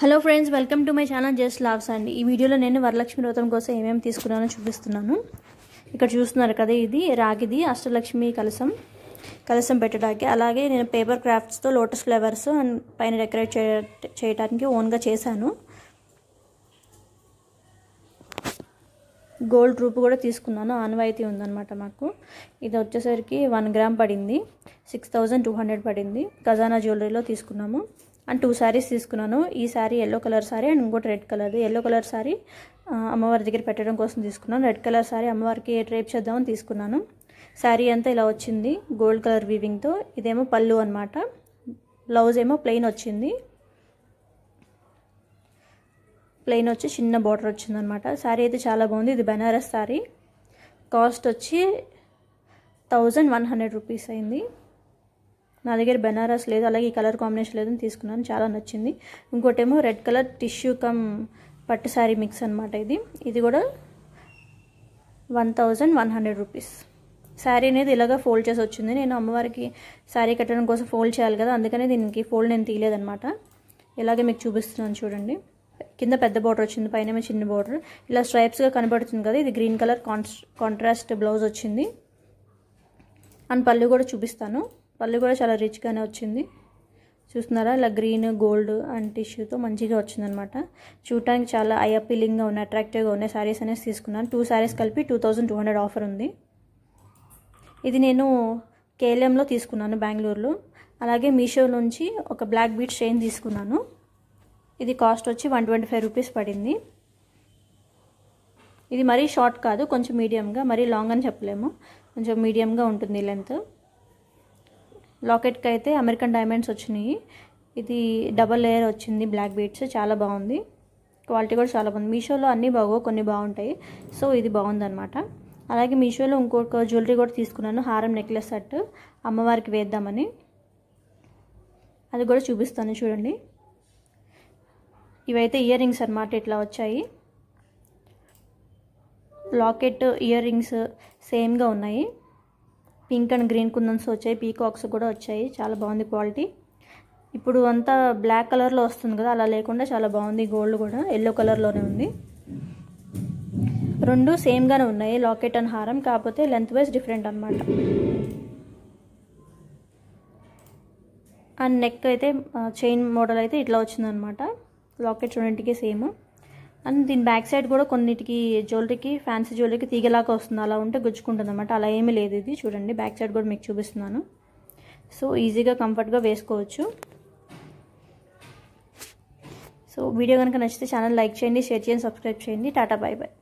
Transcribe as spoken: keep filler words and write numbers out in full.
Hello friends, welcome to my channel just love సండి। ఈ వీడియోలో నేను వరలక్ష్మి వ్రతం కోసం ఏమేం తీసుకున్నానో చూపిస్తున్నాను। ఇక్కడ చూస్తున్నారు కదా, ఇది రాగిది అష్టలక్ష్మి కలసం కలసం పెట్టడానికి। అలాగే నేను పేపర్ క్రాఫ్ట్స్ తో లోటస్ ఫ్లవర్స్ అండ్ పైన డెకరేట్ చేయడానికి ఓన్ గా చేశాను। గోల్డ్ రూపు కూడా తీసుకున్నాను, ఆన్వాయితీ ఉందన్నమాట నాకు। ఇది వచ్చేసరికి వన్ గ్రామ్ పడింది, సిక్స్ థౌజండ్ టూ హండ్రెడ్ పడింది। ఖజానా జ్యువెలరీలో తీసుకున్నాము। అండ్ టూ శారీస్ తీసుకున్నాను। ఈ sari yellow colour sari and ఇంకోటి red colour. Yellow colour sari అమ్మవారి దగ్గర పెట్టడం కోసం తీసుకున్నాను। రెడ్ కలర్ శారీ అమ్మవారికి డ్రేప్ చేద్దామని తీసుకున్నాను। శారీ అంతా ఇలా వచ్చింది గోల్డ్ కలర్ వీవింగ్తో। ఇదేమో పళ్ళు అనమాట, బ్లౌజ్ ఏమో ప్లెయిన్ వచ్చింది, ప్లెయిన్ వచ్చి చిన్న బార్డర్ వచ్చిందనమాట। శారీ అయితే చాలా బాగుంది। ఇది బెనారస్ శారీ, కాస్ట్ వచ్చి థౌజండ్ వన్ హండ్రెడ్ రూపీస్ అయింది। నా దగ్గర బెనారస్ లేదు, అలాగే ఈ కలర్ కాంబినేషన్ లేదని తీసుకున్నాను, చాలా నచ్చింది। ఇంకోటేమో రెడ్ కలర్ టిష్యూ కమ్ పట్టు శారీ మిక్స్ అనమాట ఇది ఇది కూడా one thousand one hundred rupees sari అనేది ఇలాగా ఫోల్డ్ చేసి వచ్చింది। నేను అమ్మవారికి శారీ కట్టడం కోసం ఫోల్డ్ చేయాలి కదా, అందుకనే దీనికి ఫోల్డ్ నేను తీయలేదనమాట। ఇలాగే మీకు చూపిస్తున్నాను చూడండి, కింద పెద్ద బార్డర్ వచ్చింది, పైన చిన్న బార్డర్, ఇలా స్ట్రైప్స్గా కనబడుతుంది కదా। ఇది గ్రీన్ కలర్ కాంట్రాస్ట్ బ్లౌజ్ వచ్చింది అండ్ పళ్ళు కూడా చూపిస్తాను। పళ్ళు కూడా చాలా రిచ్గానే వచ్చింది, చూస్తున్నారా? ఇలా గ్రీన్ గోల్డ్ అండ్ టిష్యూతో మంచిగా వచ్చిందనమాట। చూడటానికి చాలా ఐ అపీలింగ్గా ఉన్నాయి, అట్రాక్టివ్గా ఉన్నాయి శారీస్ అనేసి తీసుకున్నాను। టూ శారీస్ కలిపి two thousand two hundred offer ఉంది। ఇది నేను కేఎల్ఎంలో తీసుకున్నాను, బెంగళూరులో। అలాగే మీషో నుంచి ఒక బ్లాక్ బీట్ చైన్ తీసుకున్నాను, ఇది కాస్ట్ వచ్చి వన్ ట్వంటీ ఫైవ్ రూపీస్ పడింది। ఇది మరీ షార్ట్ కాదు, కొంచెం మీడియంగా, మరీ లాంగ్ అని చెప్పలేము, కొంచెం మీడియంగా ఉంటుంది లెంత్। లాకెట్కి అయితే అమెరికన్ డైమండ్స్ వచ్చినాయి, ఇది డబల్ లేయర్ వచ్చింది బ్లాక్ బీట్స్, చాలా బాగుంది, క్వాలిటీ కూడా చాలా బాగుంది। మీషోలో అన్నీ బాగో, కొన్ని బాగుంటాయి, సో ఇది బాగుందనమాట। అలాగే మీషోలో ఇంకొక జ్యువెలరీ కూడా తీసుకున్నాను, హారం నెక్లెస్ సెట్ అమ్మవారికి వేద్దామని, అది కూడా చూపిస్తాను చూడండి। ఇవైతే ఇయర్ రింగ్స్ అనమాట, ఇట్లా వచ్చాయి, లాకెట్ ఇయర్ రింగ్స్ సేమ్గా ఉన్నాయి, పింక్ అండ్ గ్రీన్ కుందన్స్ వచ్చాయి, పీకాక్స్ కూడా వచ్చాయి, చాలా బాగుంది క్వాలిటీ। ఇప్పుడు అంతా బ్లాక్ కలర్లో వస్తుంది కదా, అలా లేకుండా చాలా బాగుంది। గోల్డ్ కూడా ఎల్లో కలర్లోనే ఉంది, రెండు సేమ్గానే ఉన్నాయి లాకెట్ అండ్ హారం, కాకపోతే లెంత్ వైజ్ డిఫరెంట్ అనమాట। అండ్ నెక్ అయితే చైన్ మోడల్ అయితే ఇట్లా వచ్చిందనమాట, లాకెట్ రెండింటికి సేమ్। అండ్ దీని బ్యాక్ సైడ్ కూడా కొన్నిటికి జ్యువెలరీకి, ఫ్యాన్సీ జ్యువెలరీకి తీగలాగా వస్తుంది, అలా ఉంటే గుచ్చుకుంటుంది అనమాట, అలా ఏమీ లేదు ఇది చూడండి। బ్యాక్ సైడ్ కూడా మీకు చూపిస్తున్నాను, సో ఈజీగా కంఫర్ట్గా వేసుకోవచ్చు। సో వీడియో కనుక నచ్చితే ఛానల్ లైక్ చేయండి, షేర్ చేయండి, సబ్స్క్రైబ్ చేయండి। టాటా, బాయ్ బాయ్।